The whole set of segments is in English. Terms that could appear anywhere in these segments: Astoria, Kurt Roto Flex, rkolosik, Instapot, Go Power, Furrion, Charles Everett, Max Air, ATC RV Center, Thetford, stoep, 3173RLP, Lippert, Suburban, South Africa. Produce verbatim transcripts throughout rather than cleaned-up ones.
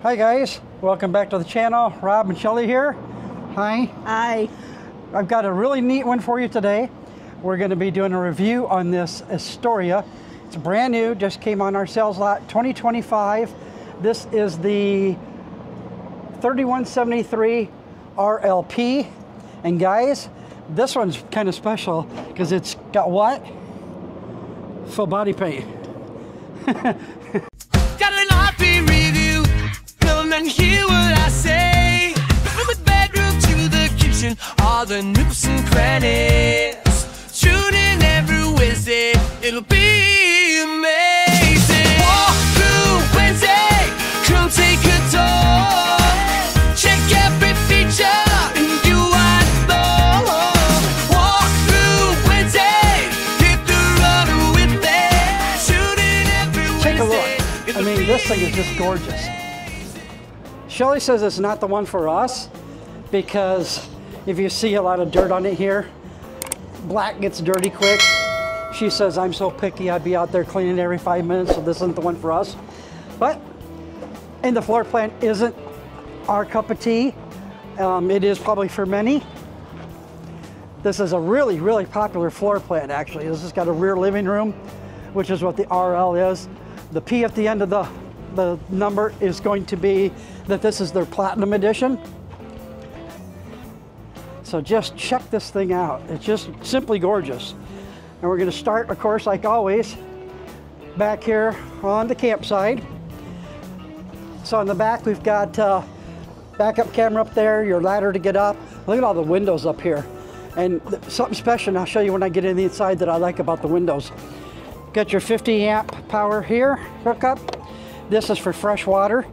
Hi guys, welcome back to the channel. Rob and Shelley here. Hi. Hi. I've got a really neat one for you today. We're going to be doing a review on this Astoria. It's brand new, just came on our sales lot, twenty twenty-five. This is the thirty-one seventy-three R L P. And guys, this one's kind of special because it's got what? Full body paint. Hear what I say. From the bedroom to the kitchen, all the nooks and crannies. Tune in every Wednesday, it'll be amazing. Walk through Wednesday, come take a tour. Check every feature and you are through. Walk through Wednesday, hit the road with that. Tune in every Wednesday. Take a look. I mean, this thing is just gorgeous. Shelley says it's not the one for us because if you see a lot of dirt on it here, black gets dirty quick. She says, I'm so picky, I'd be out there cleaning every five minutes, so this isn't the one for us. But, and the floor plan isn't our cup of tea. Um, it is probably for many. This is a really, really popular floor plan, actually. This has got a rear living room, which is what the R L is. The P at the end of the the number is going to be that this is their Platinum Edition. So just check this thing out. It's just simply gorgeous. And we're gonna start, of course, like always, back here on the campsite. So in the back, we've got uh, backup camera up there, your ladder to get up. Look at all the windows up here. And something special, and I'll show you when I get in the inside that I like about the windows. Got your fifty amp power here, hookup. This is for fresh water.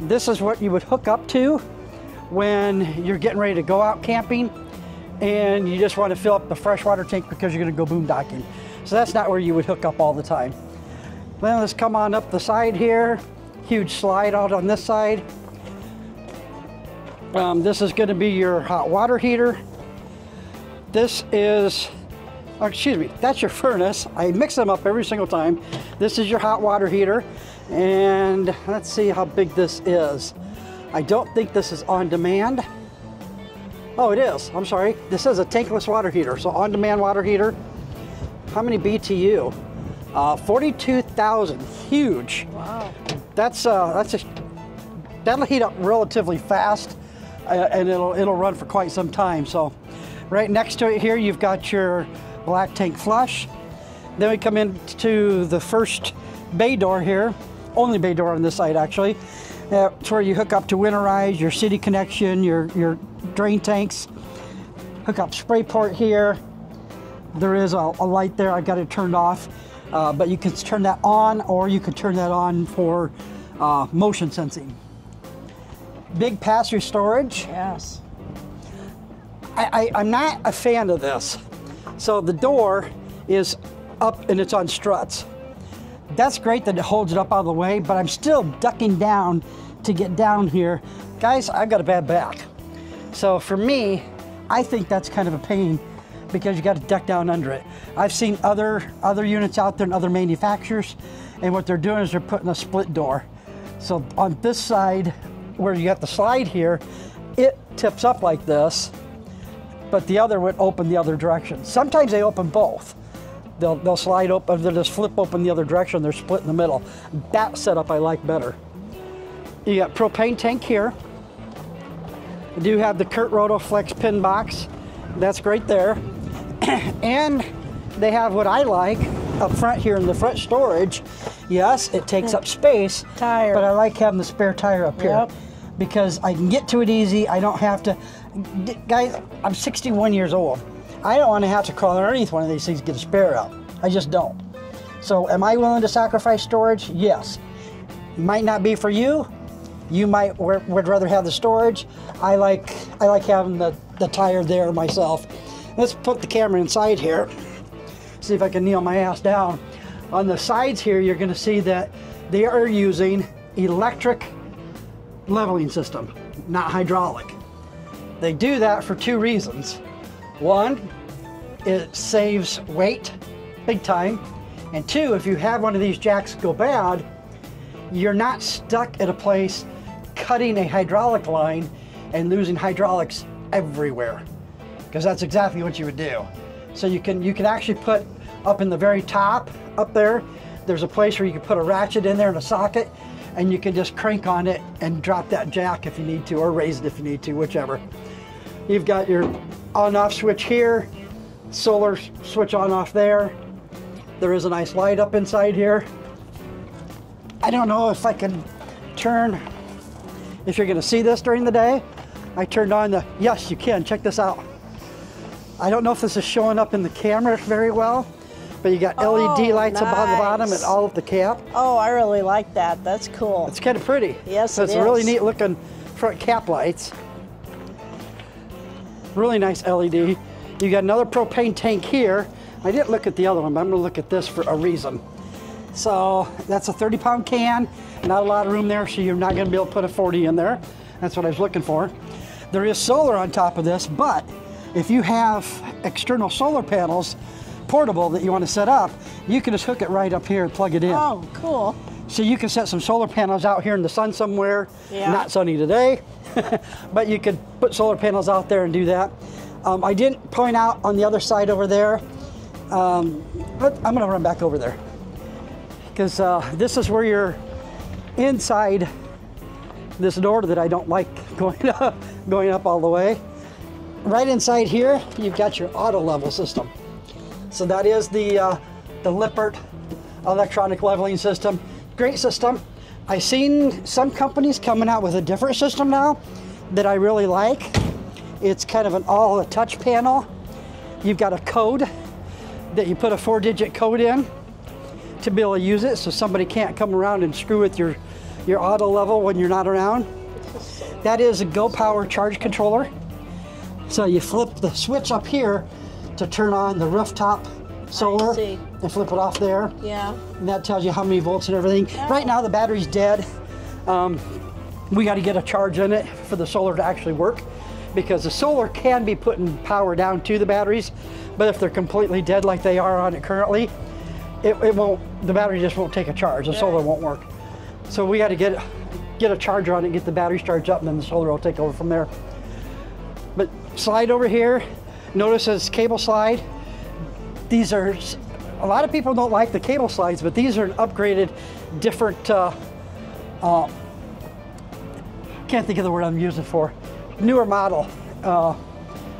This is what you would hook up to when you're getting ready to go out camping and you just want to fill up the freshwater tank because you're going to go boondocking. So that's not where you would hook up all the time. Well, let's come on up the side here. Huge slide out on this side. Um, this is going to be your hot water heater. This is, or excuse me, that's your furnace. I mix them up every single time. This is your hot water heater. And let's see how big this is. I don't think this is on demand. Oh, it is, I'm sorry. This is a tankless water heater, so on-demand water heater. How many B T U? Uh, forty-two thousand, huge. Wow. That's, uh, that's a, that'll heat up relatively fast uh, and it'll, it'll run for quite some time. So right next to it here, you've got your black tank flush. Then we come into the first bay door here. Only bay door on this side, actually. That's where you hook up to winterize, your city connection, your, your drain tanks. Hook up spray port here. There is a, a light there. I've got it turned off. Uh, but you can turn that on, or you could turn that on for uh, motion sensing. Big pass-through storage. Yes. I, I, I'm not a fan of this. So the door is up and it's on struts. That's great that it holds it up out of the way, but I'm still ducking down to get down here. Guys, I've got a bad back. So for me, I think that's kind of a pain because you got to duck down under it. I've seen other, other units out there and other manufacturers, and what they're doing is they're putting a split door. So on this side, where you got the slide here, it tips up like this, but the other would open the other direction. Sometimes they open both. They'll, they'll slide open, they'll just flip open the other direction, they're split in the middle. That setup I like better. You got propane tank here. You do have the Kurt Roto Flex pin box. That's great there. And they have what I like up front here in the front storage. Yes, it takes up space, tire. But I like having the spare tire up here. Yep. Because I can get to it easy, I don't have to. Guys, I'm sixty-one years old. I don't want to have to crawl underneath one of these things to get a spare out. I just don't. So am I willing to sacrifice storage? Yes. Might not be for you. You might would rather have the storage. I like I like having the, the tire there myself. Let's put the camera inside here. See if I can kneel my ass down. On the sides here, you're going to see that they are using electric leveling system, not hydraulic. They do that for two reasons. One, it saves weight, big time. And two, if you have one of these jacks go bad, you're not stuck at a place cutting a hydraulic line and losing hydraulics everywhere, because that's exactly what you would do. So you can you can actually put up in the very top up there, there's a place where you can put a ratchet in there and a socket, and you can just crank on it and drop that jack if you need to, or raise it if you need to, whichever. You've got your on-off switch here, solar switch on-off there. There is a nice light up inside here. I don't know if I can turn, if you're gonna see this during the day. I turned on the, yes you can, check this out. I don't know if this is showing up in the camera very well, but you got oh, L E D lights nice. Above the bottom and all of the cap. Oh, I really like that, that's cool. It's kind of pretty. Yes, so it it's is. It's really neat looking front cap lights. Really nice L E D. You got another propane tank here. I didn't look at the other one, but I'm gonna look at this for a reason. So that's a thirty pound can, not a lot of room there, so you're not gonna be able to put a forty in there. That's what I was looking for. There is solar on top of this, but if you have external solar panels, portable, that you want to set up, you can just hook it right up here and plug it in. Oh, cool. So you can set some solar panels out here in the sun somewhere. Yeah. Not sunny today, but you could put solar panels out there and do that. Um, I didn't point out on the other side over there, um, but I'm gonna run back over there, because uh, this is where you're inside this door that I don't like going up, going up all the way. Right inside here, you've got your auto level system. So that is the, uh, the Lippert electronic leveling system. Great system. I've seen some companies coming out with a different system now that I really like. It's kind of an all a touch panel. You've got a code that you put a four digit code in to be able to use it, so somebody can't come around and screw with your, your auto level when you're not around. That is a Go Power charge controller. So you flip the switch up here to turn on the rooftop solar and flip it off there. Yeah. And that tells you how many volts and everything. Oh. Right now the battery's dead. Um, we got to get a charge in it for the solar to actually work, because the solar can be putting power down to the batteries, but if they're completely dead like they are on it currently, it, it won't, the battery just won't take a charge. The yeah. solar won't work. So we got to get, get a charger on it, get the batteries charged up, and then the solar will take over from there. But slide over here. Notice this cable slide. These are, a lot of people don't like the cable slides, but these are an upgraded, different, uh, uh, can't think of the word I'm using for, newer model, uh,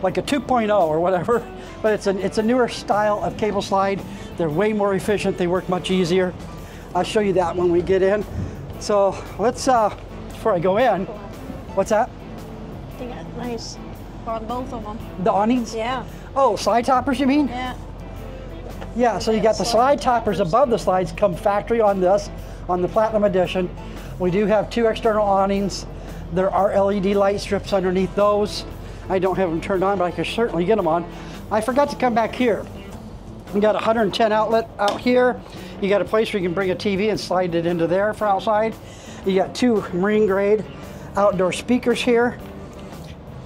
like a two point oh or whatever, but it's, an, it's a newer style of cable slide. They're way more efficient, they work much easier. I'll show you that when we get in. So let's, uh, before I go in, what's that? I think that's nice. On both of them. The awnings? Yeah. Oh, slide toppers you mean? Yeah. Yeah, so you got the slide toppers above the slides come factory on this, on the Platinum Edition. We do have two external awnings. There are L E D light strips underneath those. I don't have them turned on, but I can certainly get them on. I forgot to come back here. You got a one hundred ten outlet out here. You got a place where you can bring a T V and slide it into there for outside. You got two marine grade outdoor speakers here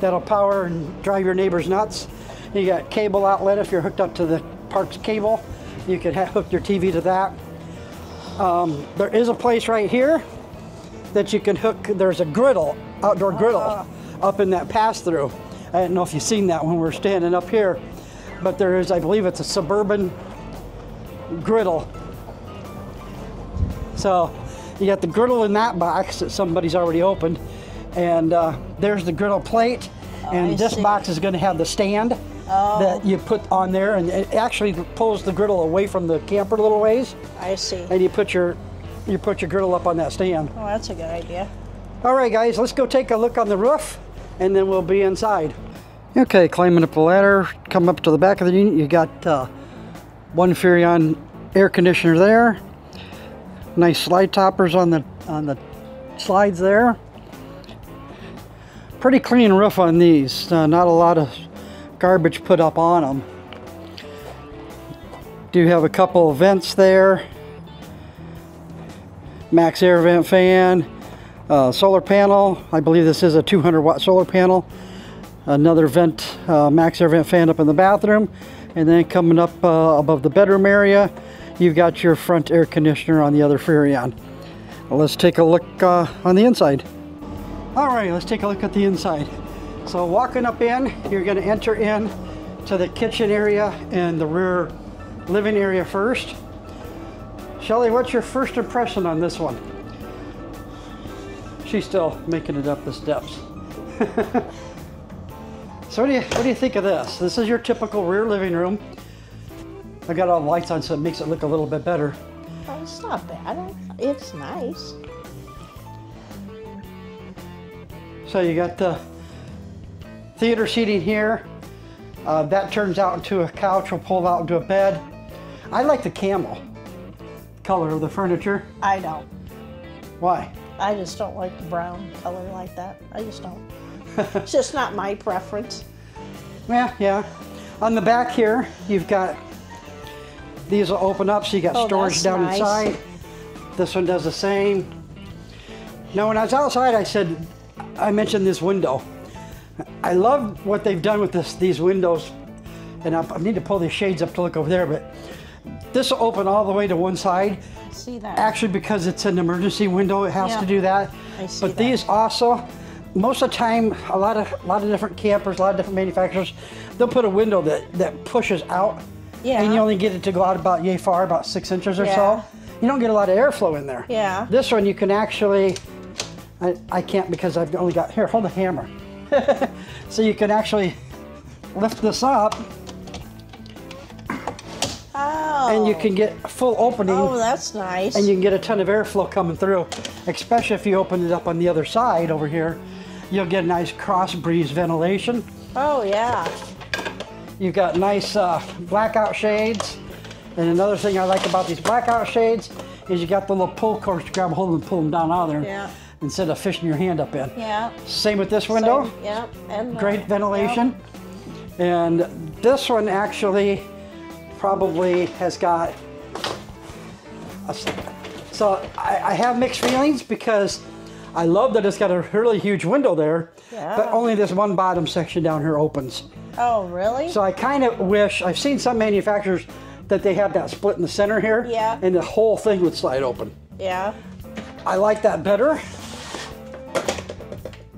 that'll power and drive your neighbors nuts. You got cable outlet if you're hooked up to the park's cable. You could hook your T V to that. Um, there is a place right here that you can hook, there's a griddle, outdoor griddle, uh, up in that pass-through. I don't know if you've seen that when we were standing up here, but there is, I believe it's a Suburban griddle. So you got the griddle in that box that somebody's already opened. And uh, there's the griddle plate, and oh, this see. box is going to have the stand oh. that you put on there, and it actually pulls the griddle away from the camper a little ways. I see. And you put your you put your griddle up on that stand. Oh, that's a good idea. All right, guys, let's go take a look on the roof, and then we'll be inside. Okay, climbing up the ladder, come up to the back of the unit. You got uh, one Furrion air conditioner there. Nice slide toppers on the on the slides there. Pretty clean roof on these, uh, not a lot of garbage put up on them. Do have a couple of vents there, Max Air vent fan, uh, solar panel. I believe this is a two hundred watt solar panel. Another vent, uh, Max Air vent fan up in the bathroom, and then coming up uh, above the bedroom area, you've got your front air conditioner on the other Furrion. Well, let's take a look uh, on the inside. All right, let's take a look at the inside. So walking up in, you're gonna enter in to the kitchen area and the rear living area first. Shelly, what's your first impression on this one? She's still making it up the steps. So what do you what do you think of this? This is your typical rear living room. I've got all the lights on, so it makes it look a little bit better. Oh, it's not bad. It's nice. So you got the theater seating here. Uh, that turns out into a couch. We'll pull out into a bed. I like the camel color of the furniture. I don't. Why? I just don't like the brown color like that. I just don't. It's just not my preference. Yeah, yeah. On the back here, you've got, these will open up, so you got oh, storage down nice. inside. This one does the same. Now, when I was outside, I said, I mentioned this window. I love what they've done with this, these windows. And I'll, I need to pull these shades up to look over there, but this will open all the way to one side. I see that. Actually, because it's an emergency window, it has yeah. to do that. I see but that. These also, most of the time, a lot of a lot of different campers, a lot of different manufacturers, they'll put a window that, that pushes out. Yeah. And you only get it to go out about yay far, about six inches or yeah. so. You don't get a lot of airflow in there. Yeah. This one you can actually, I, I can't because I've only got, here, hold the hammer. So you can actually lift this up. Oh. And you can get a full opening. Oh, that's nice. And you can get a ton of airflow coming through, especially if you open it up on the other side over here. You'll get a nice cross breeze ventilation. Oh, yeah. You've got nice uh, blackout shades. And another thing I like about these blackout shades is you got the little pull cords to grab a hold and pull them down out of there yeah. instead of fishing your hand up in. Yeah. Same with this window. Same. Yeah. And great uh, ventilation. Yeah. And this one actually probably has got a, so I, I have mixed feelings because I love that it's got a really huge window there, yeah. but only this one bottom section down here opens. Oh, really? So I kind of wish, I've seen some manufacturers that they have that split in the center here, yeah. and the whole thing would slide open. Yeah. I like that better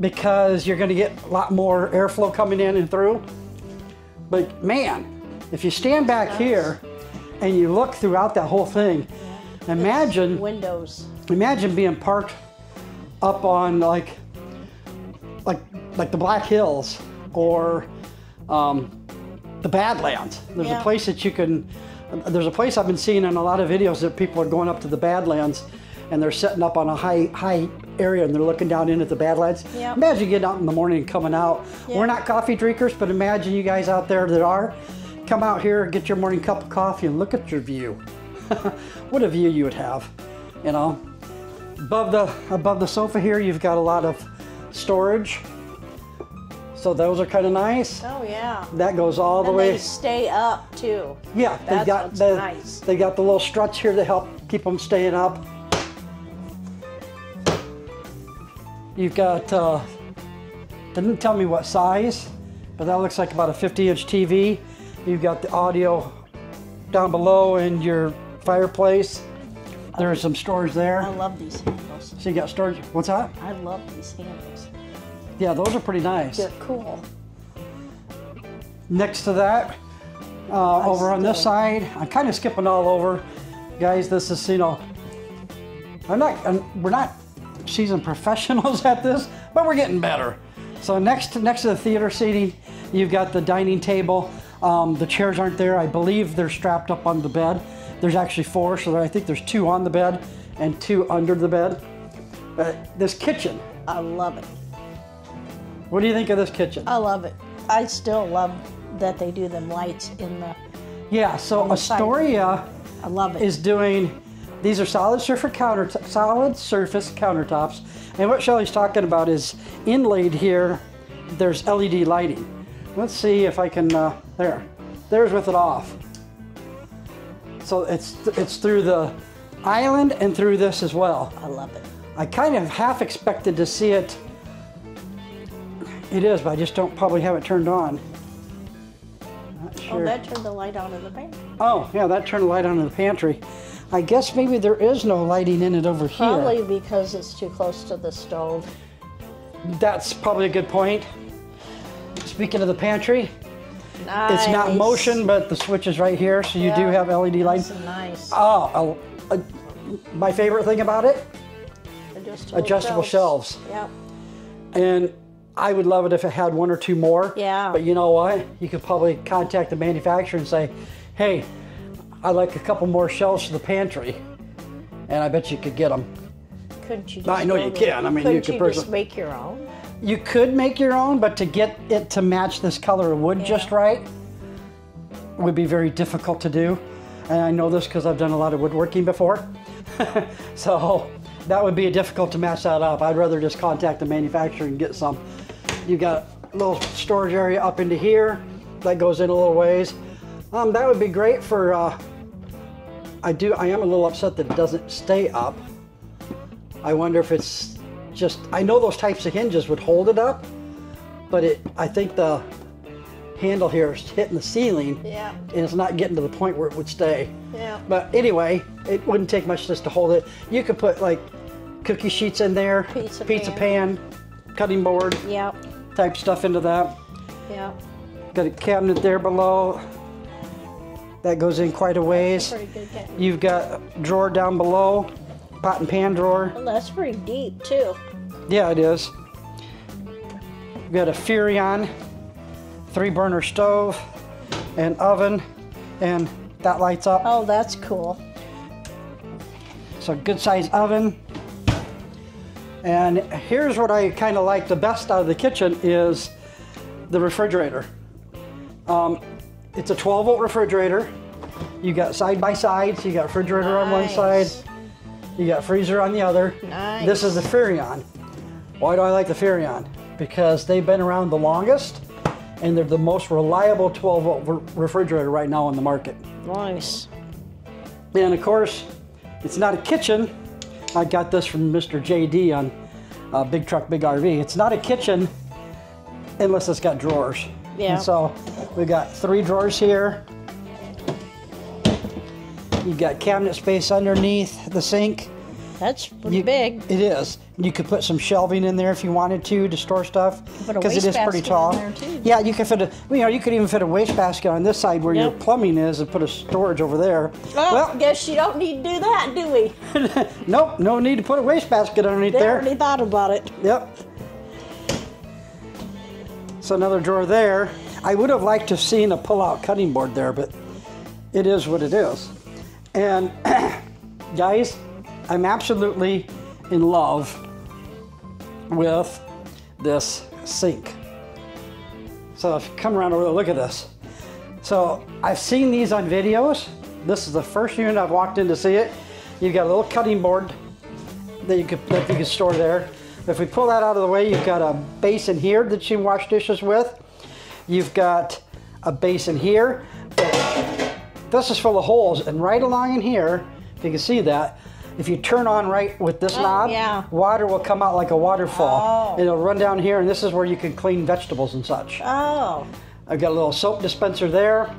because you're going to get a lot more airflow coming in and through. But man, if you stand back nice. here and you look throughout that whole thing, yeah. imagine it's windows. Imagine being parked up on like like like the Black Hills or um, the Badlands. There's yeah. a place that you can. There's a place I've been seeing in a lot of videos that people are going up to the Badlands, and they're setting up on a high high area and they're looking down in at the Badlands. Yep. Imagine getting out in the morning and coming out. Yep. We're not coffee drinkers, but imagine you guys out there that are. Come out here, get your morning cup of coffee, and look at your view. What a view you would have, you know. Above the above the sofa here, you've got a lot of storage. So those are kind of nice. Oh yeah. That goes all the and way. They stay up too. Yeah, they got the, nice. They got the little struts here to help keep them staying up. You've got, uh, didn't tell me what size, but that looks like about a fifty inch T V. You've got the audio down below and your fireplace. There is some storage there. I love these handles. So you got storage, what's that? I love these handles. Yeah, those are pretty nice. They're cool. Next to that, uh, nice over on this side, I'm kind of skipping all over. Guys, this is, you know, I'm not, I'm, we're not seasoned professionals at this, but we're getting better. So next to, next to the theater seating, you've got the dining table. Um, the chairs aren't there. I believe they're strapped up on the bed. There's actually four, so there, I think there's two on the bed and two under the bed. Uh, this kitchen. I love it. What do you think of this kitchen? I love it. I still love that they do them lights in the... Yeah, so Astoria I love it. is doing... These are solid surface counter solid surface countertops, and what Shelly's talking about is inlaid here. There's L E D lighting. Let's see if I can. Uh, there, there's with it off. So it's th it's through the island and through this as well. I love it. I kind of half expected to see it. It is, but I just don't probably have it turned on. Not sure. Oh, that turned the light on in the pantry. Oh, yeah, that turned the light on in the pantry. I guess maybe there is no lighting in it over here. Probably because it's too close to the stove. that's probably a good point. Speaking of the pantry, nice. It's not motion, but the switch is right here, so you yeah. do have L E D lights. Nice. Oh, a, a, my favorite thing about it, adjustable, adjustable shelves. shelves. Yep. And I would love it if it had one or two more. Yeah. But you know what? You could probably contact the manufacturer and say, hey, I'd like a couple more shelves for the pantry. And I bet you could get them. Couldn't you just I know you can. It? I mean, couldn't you could you personally just make your own? You could make your own, but to get it to match this color of wood yeah. just right would be very difficult to do. And I know this because I've done a lot of woodworking before. So that would be difficult to match that up. I'd rather just contact the manufacturer and get some. You've got a little storage area up into here that goes in a little ways. Um, that would be great for, uh, I do, I am a little upset that it doesn't stay up. I wonder if it's just, I know those types of hinges would hold it up, but it, I think the handle here is hitting the ceiling yeah. and it's not getting to the point where it would stay. Yeah. But anyway, it wouldn't take much just to hold it. You could put like cookie sheets in there, pizza, pizza pan. pan, cutting board yeah. type stuff into that. Yeah. Got a cabinet there below. That goes in quite a ways. That's pretty good. You've got a drawer down below, pot and pan drawer. Well, that's pretty deep too. Yeah, it is. You've got a Furrion three burner stove and oven, and that lights up. Oh, that's cool. It's a good sized oven. And here's what I kind of like the best out of the kitchen is the refrigerator. Um, It's a twelve volt refrigerator. You got side by sides. So you got refrigerator nice. on one side. You got freezer on the other. Nice. This is the Furrion. Why do I like the Furrion? Because they've been around the longest and they're the most reliable twelve volt refrigerator right now on the market. Nice. And of course, it's not a kitchen. I got this from Mister J D on uh, Big Truck, Big R V. It's not a kitchen unless it's got drawers. Yeah. And so we got three drawers here. You've got cabinet space underneath the sink. That's pretty you, big. It is. You could put some shelving in there if you wanted to to store stuff because it is pretty tall. In there too. Yeah, you could fit a. You know, you could even fit a wastebasket on this side where yep. your plumbing is and put a storage over there. Well, well, guess you don't need to do that, do we? Nope, no need to put a wastebasket underneath they there. Already thought about it. Yep. So another drawer there. I would have liked to have seen a pull-out cutting board there, but it is what it is. And guys, I'm absolutely in love with this sink. So if you come around over, look at this. So I've seen these on videos. This is the first unit I've walked in to see it. You've got a little cutting board that you could that you could store there. If we pull that out of the way, you've got a basin here that you wash dishes with. You've got a basin here. This is full of holes, and right along in here, if you can see that, if you turn on right with this oh, knob, yeah. water will come out like a waterfall. Oh. It'll run down here, and this is where you can clean vegetables and such. Oh. I've got a little soap dispenser there.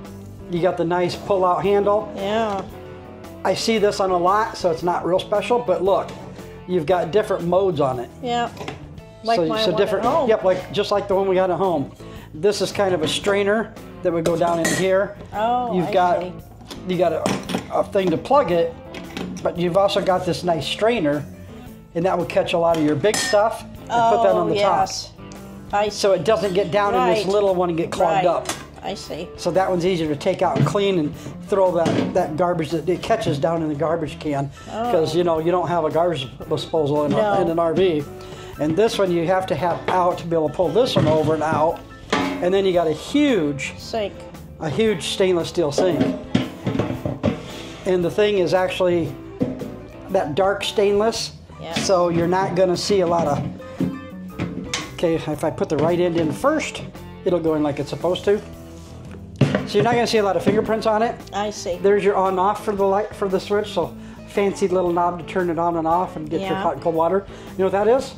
You got the nice pull-out handle. Yeah. I see this on a lot, so it's not real special, but look. You've got different modes on it. Yeah, like so, my so one different, at home. Yep, like just like the one we got at home. This is kind of a strainer that would go down in here. Oh, you've I got see. you got a, a thing to plug it, but you've also got this nice strainer, and that would catch a lot of your big stuff and oh, put that on the yes. top. I see. So it doesn't get down right. in this little one and get clogged right. up. I see. So that one's easier to take out and clean and throw that, that garbage that it catches down in the garbage can because, oh. you know, you don't have a garbage disposal in, no. a, in an R V. And this one you have to have out to be able to pull this one over and out. And then you got a huge sink, a huge stainless steel sink. And the thing is actually that dark stainless, yeah. so you're not going to see a lot of... Okay, if I put the right end in first, it'll go in like it's supposed to. So you're not going to see a lot of fingerprints on it. I see. There's your on-off for the light for the switch. So fancy little knob to turn it on and off and get yeah. your hot and cold water. You know what that is?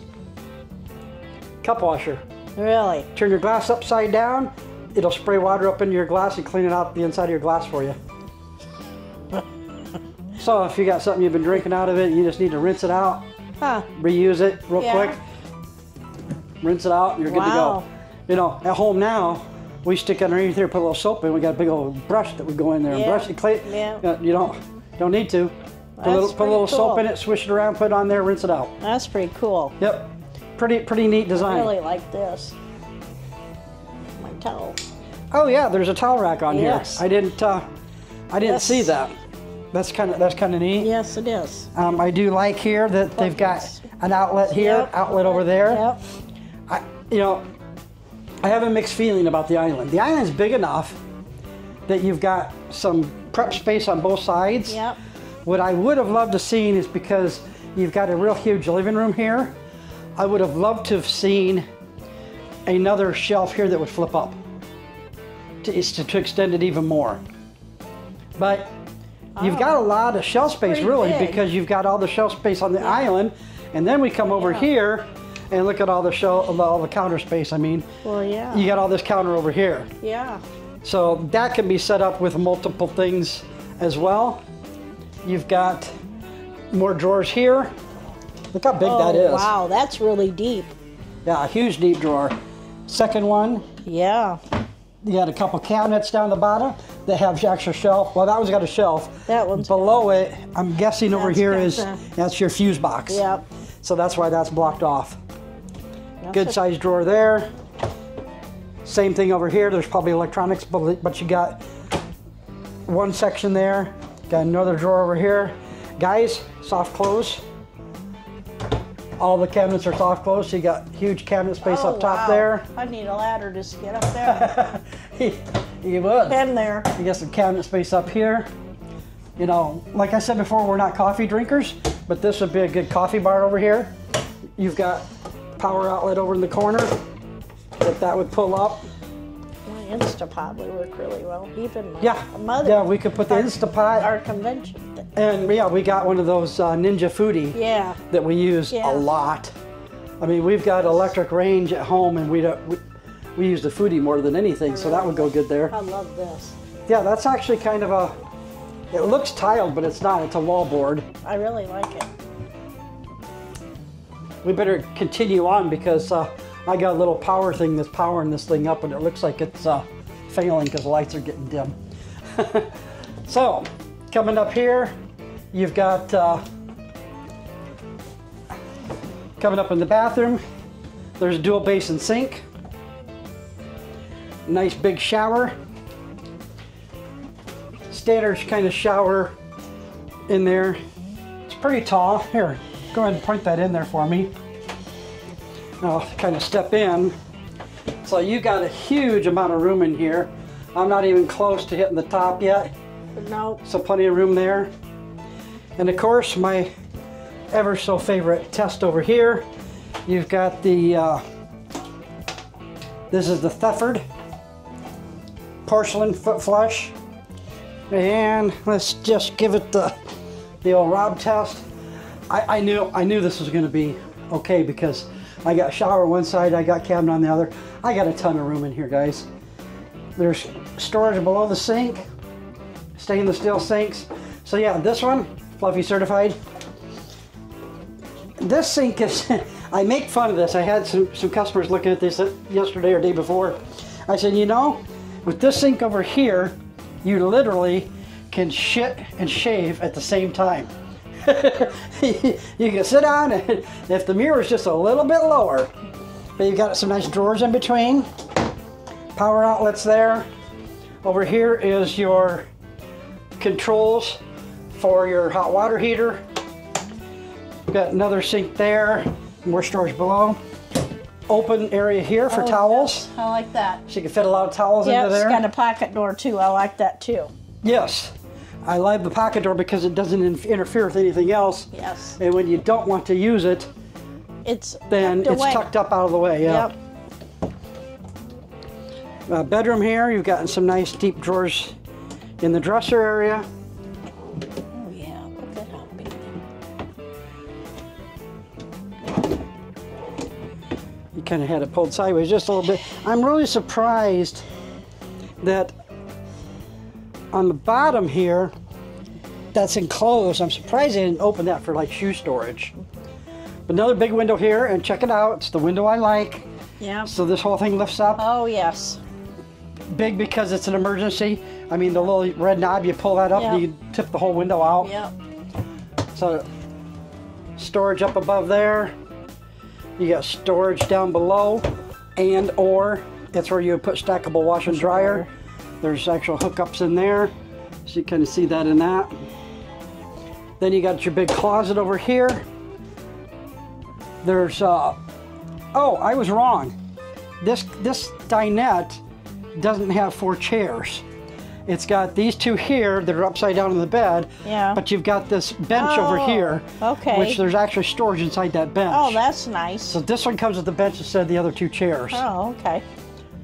Cup washer. Really? Turn your glass upside down. It'll spray water up into your glass and clean it out the inside of your glass for you. So if you got something you've been drinking out of it, you just need to rinse it out, huh. reuse it real yeah. quick. rinse it out, and you're wow. good to go. You know, at home now, we stick underneath here, put a little soap in. We got a big old brush that we go in there yeah. and brush it clean. Yeah. You don't don't need to. Put a little, put a little cool. soap in it, swish it around, put it on there, rinse it out. That's pretty cool. Yep. Pretty pretty neat design. I really like this. My towel. Oh yeah, there's a towel rack on yes. here. I didn't uh, I didn't that's, see that. That's kind of that's kind of neat. Yes, it is. Um, I do like here that they've got an outlet here, yep. outlet over there. Yep. I you know, I have a mixed feeling about the island. The island's big enough that you've got some prep space on both sides. Yep. What I would have loved to seen is because you've got a real huge living room here. I would have loved to have seen another shelf here that would flip up to, to extend it even more. But you've oh, got a lot of shelf space really big. Because you've got all the shelf space on the yeah. island, and then we come over yeah. here and look at all the shelf, all the counter space. I mean, well, yeah. you got all this counter over here. Yeah. So that can be set up with multiple things as well. You've got more drawers here. Look how big oh, that is. Wow, that's really deep. Yeah, a huge deep drawer. Second one. Yeah. You got a couple cabinets down the bottom that have extra shelf. Well, that one's got a shelf. That one's below it. I'm guessing over here is that's your fuse box. Yep. So that's why that's blocked off. Good sized drawer there. Same thing over here. There's probably electronics, but you got one section there. Got another drawer over here. Guys, soft close. All the cabinets are soft close, so you got huge cabinet space oh, up top wow. there. I need a ladder just to get up there. You would. Been there. You got some cabinet space up here. You know, like I said before, we're not coffee drinkers, but this would be a good coffee bar over here. You've got power outlet over in the corner that that would pull up. My Instapot would work really well. Even my yeah. mother. Yeah, we could put the our, Instapot. Our convention thing. And yeah, we got one of those uh, Ninja Foodie yeah. that we use yeah. a lot. I mean, we've got electric range at home, and we don't, we, we use the Foodie more than anything, so that would go good there. I love this. Yeah, that's actually kind of a, it looks tiled, but it's not. It's a wall board. I really like it. We better continue on because uh, I got a little power thing that's powering this thing up, and it looks like it's uh, failing because the lights are getting dim. So, coming up here, you've got, uh, coming up in the bathroom, there's a dual basin sink. Nice big shower. Standard kind of shower in there. It's pretty tall. Here, go ahead and point that in there for me. I'll kind of step in. So you got a huge amount of room in here. I'm not even close to hitting the top yet. No. So plenty of room there. And of course, my ever so favorite test over here. You've got the, uh, this is the Thetford porcelain foot flush. And let's just give it the, the old Rob test. I, I knew, I knew this was gonna be okay because I got a shower on one side, I got cabinet on the other. I got a ton of room in here, guys. There's storage below the sink, stainless steel sinks. So yeah, this one, Fluffy certified. This sink is, I make fun of this. I had some, some customers looking at this yesterday or day before. I said, you know, with this sink over here, you literally can shit and shave at the same time. You can sit down, and if the mirror is just a little bit lower, but you've got some nice drawers in between, power outlets there. Over here is your controls for your hot water heater. We've got another sink there, more storage below. Open area here for oh, towels. Yes. I like that. So you can fit a lot of towels yep, into there. It's got a pocket door too. I like that too. Yes. I like the pocket door because it doesn't in interfere with anything else. Yes. And when you don't want to use it, it's then it's away. tucked up out of the way. Yeah. Yep. Uh, bedroom here, you've gotten some nice deep drawers in the dresser area. Oh yeah, look at how big. You kind of had it pulled sideways just a little bit. I'm really surprised that on the bottom here, that's enclosed. I'm surprised they didn't open that for like shoe storage. another big window here, and check it out. It's the window I like. Yeah. So this whole thing lifts up. Oh, yes. Big because it's an emergency. I mean, the little red knob, you pull that up, yep. and you tip the whole window out. Yeah. So storage up above there. You got storage down below, and or that's where you would put stackable wash and dryer. There's actual hookups in there, so you kind of see that in that. Then you got your big closet over here. There's uh oh, I was wrong. This this dinette doesn't have four chairs. It's got these two here that are upside down in the bed, yeah. but you've got this bench oh, over here, okay. which there's actually storage inside that bench. Oh, that's nice. So this one comes with the bench instead of the other two chairs. Oh, okay.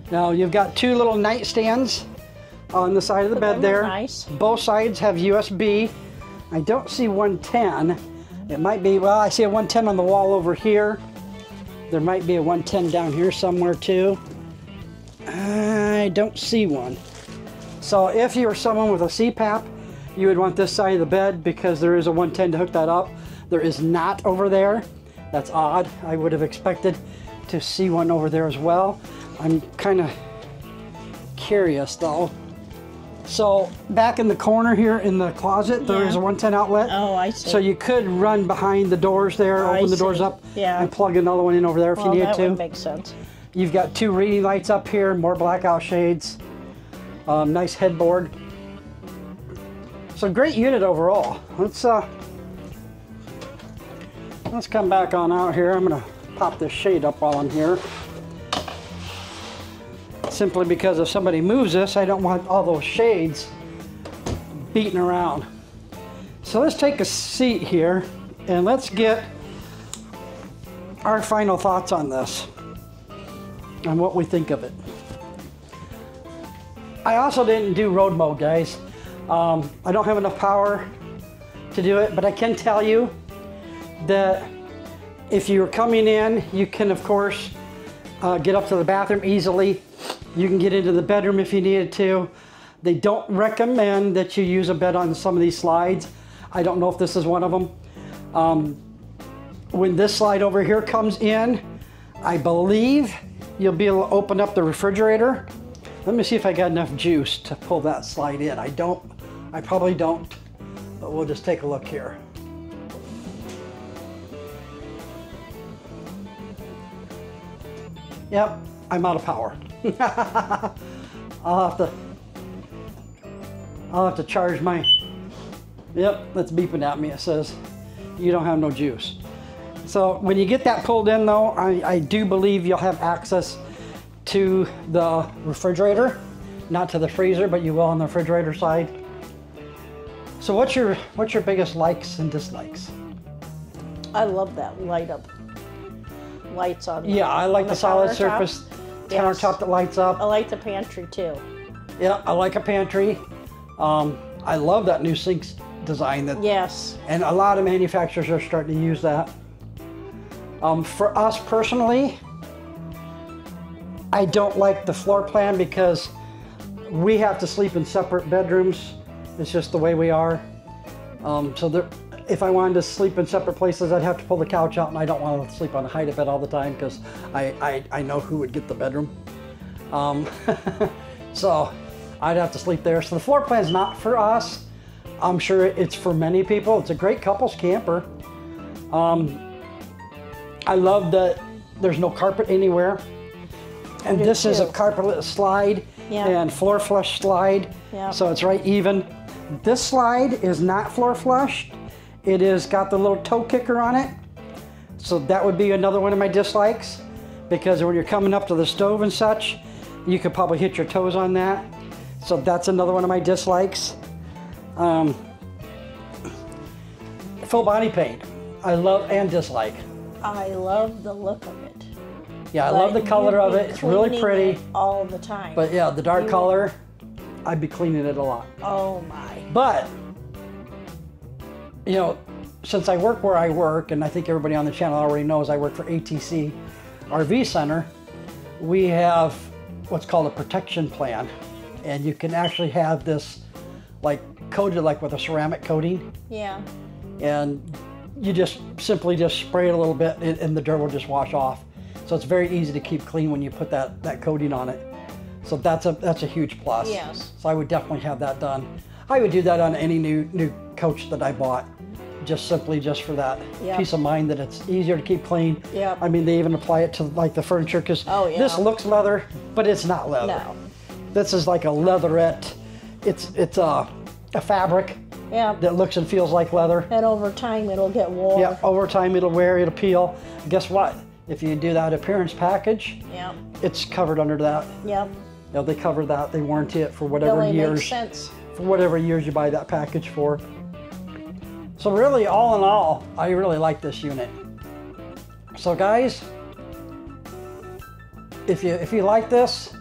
Now you've got two little nightstands on the side of the, the bed there. Nice. Both sides have U S B. I don't see one ten. It might be, well, I see a one ten on the wall over here. There might be a one ten down here somewhere too. I don't see one. So if you're someone with a C PAP, you would want this side of the bed because there is a one ten to hook that up. There is not over there. That's odd. I would have expected to see one over there as well. I'm kind of curious though. So back in the corner here in the closet, there yeah. is a one ten outlet. Oh, I see. So you could run behind the doors there, oh, open I the see. doors up, yeah. and plug another one in over there if well, you needed to. That would make sense. You've got two reading lights up here, more blackout shades. Um, nice headboard. So great unit overall. Let's uh, let's come back on out here. I'm gonna pop this shade up while I'm here. Simply because if somebody moves this, I don't want all those shades beating around. So let's take a seat here and let's get our final thoughts on this and what we think of it. I also didn't do road mode, guys. Um, I don't have enough power to do it, but I can tell you that if you're coming in, you can, of course, uh, get up to the bathroom easily. You can get into the bedroom if you needed to. They don't recommend that you use a bed on some of these slides. I don't know if this is one of them. Um, when this slide over here comes in, I believe you'll be able to open up the refrigerator. Let me see if I got enough juice to pull that slide in. I don't, I probably don't, but we'll just take a look here. Yep, I'm out of power. I'll have to, I'll have to charge my, yep, that's beeping at me. It says, you don't have no juice. So when you get that pulled in though, I, I do believe you'll have access to the refrigerator, not to the freezer, but you will on the refrigerator side. So what's your what's your biggest likes and dislikes? I love that light up lights on. Yeah, the, I like the, the solid countertop. surface countertop yes. that lights up. I like the pantry too. Yeah, I like a pantry. Um, I love that new sink design. That yes, and a lot of manufacturers are starting to use that. Um, for us personally, I don't like the floor plan because we have to sleep in separate bedrooms. It's just the way we are. Um, so there, if I wanted to sleep in separate places, I'd have to pull the couch out, and I don't want to sleep on a height of bed all the time because I, I, I know who would get the bedroom. Um, so I'd have to sleep there. So the floor plan's not for us. I'm sure it's for many people. It's a great couples camper. Um, I love that there's no carpet anywhere. And this too. is a carpetless slide yeah. and floor flush slide, yeah. so it's right even. This slide is not floor flushed. It has got the little toe kicker on it. So that would be another one of my dislikes because when you're coming up to the stove and such, you could probably hit your toes on that. So that's another one of my dislikes. Um, full body paint, I love and dislike. I love the look of it. Yeah, I but love the color of it. It's really pretty. It all the time. But yeah, the dark you color, would... I'd be cleaning it a lot. Oh my. But, you know, since I work where I work, and I think everybody on the channel already knows I work for A T C R V Center, we have what's called a protection plan. And you can actually have this like coated like with a ceramic coating. Yeah. And you just simply just spray it a little bit and, and the dirt will just wash off. So it's very easy to keep clean when you put that, that coating on it. So that's a, that's a huge plus. Yes. So I would definitely have that done. I would do that on any new, new coach that I bought, just simply just for that yep. peace of mind that it's easier to keep clean. Yep. I mean, they even apply it to like the furniture, because oh, yeah. this looks leather, but it's not leather. No. This is like a leatherette. It's, it's a, a fabric yep. that looks and feels like leather. And over time, it'll get worn. Yeah, over time, it'll wear, it'll peel. Guess what? If you do that appearance package, yep. it's covered under that. Yep. You know, they cover that. They warranty it for whatever really years. Makes sense. For whatever years you buy that package for. So really, all in all, I really like this unit. So guys, if you if you like this,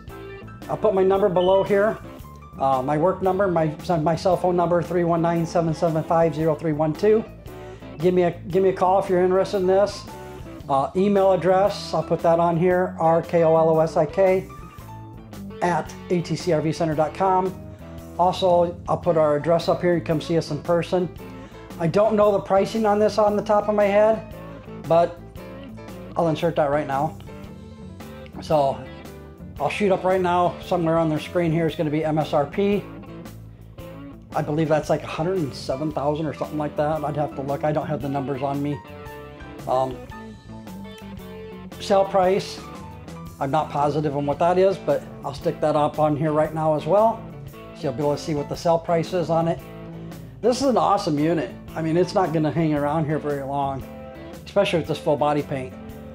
I'll put my number below here, uh, my work number, my my cell phone number, three one nine, seven seven five, zero three one two. Give me a give me a call if you're interested in this. Uh, email address, I'll put that on here: r kolosik at a t c r v center dot com. Also, I'll put our address up here. You come see us in person. I don't know the pricing on this on the top of my head, but I'll insert that right now. So I'll shoot up right now. Somewhere on their screen here is going to be M S R P. I believe that's like one hundred seven thousand or something like that. I'd have to look. I don't have the numbers on me. Um, sale price, I'm not positive on what that is, but I'll stick that up on here right now as well. So you'll be able to see what the sale price is on it. This is an awesome unit. I mean, it's not gonna hang around here very long, especially with this full body paint.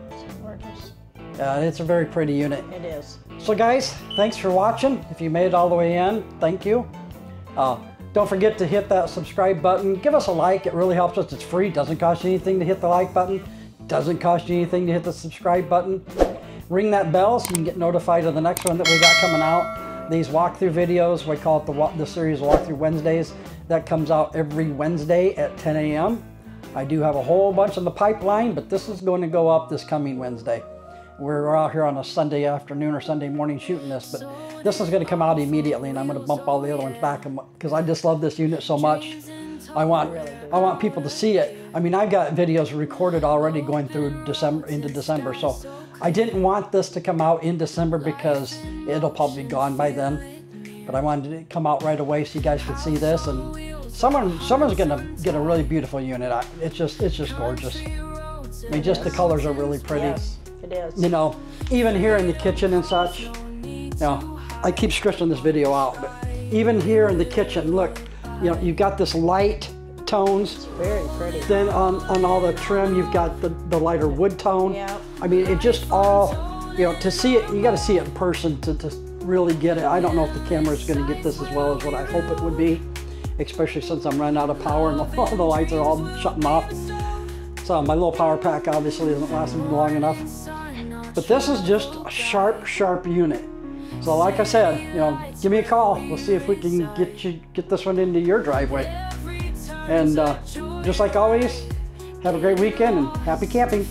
It's gorgeous. Uh, it's a very pretty unit. It is. So guys, thanks for watching. If you made it all the way in, thank you. Uh, don't forget to hit that subscribe button. Give us a like, it really helps us. It's free, doesn't cost you anything to hit the like button. Doesn't cost you anything to hit the subscribe button. Ring that bell so you can get notified of the next one that we got coming out. These walkthrough videos, we call it the, the series Walkthrough Wednesdays. That comes out every Wednesday at ten A M I do have a whole bunch in the pipeline, but this is going to go up this coming Wednesday. We're out here on a Sunday afternoon or Sunday morning shooting this, but this is going to come out immediately, and I'm going to bump all the other ones back because I just love this unit so much. I want, I want people to see it. I mean, I've got videos recorded already going through December into December, so I didn't want this to come out in December because it'll probably be gone by then. But I wanted it to come out right away so you guys could see this, and someone, someone's gonna get a really beautiful unit. It's just, it's just gorgeous. I mean, just the colors are really pretty. Yes, it is. You know, even here in the kitchen and such. You know, I keep stretching this video out, but even here in the kitchen, look. You know, you've got this light tones. It's very pretty. Then on, on all the trim, you've got the, the lighter wood tone. Yeah. I mean, it just all, you know, to see it, you got to see it in person to, to really get it. I don't know if the camera is going to get this as well as what I hope it would be, especially since I'm running out of power and all the lights are all shutting off. So my little power pack obviously isn't lasting long enough. But this is just a sharp, sharp unit. So like I said, you know, give me a call. We'll see if we can get you get this one into your driveway. And uh, just like always, have a great weekend and happy camping.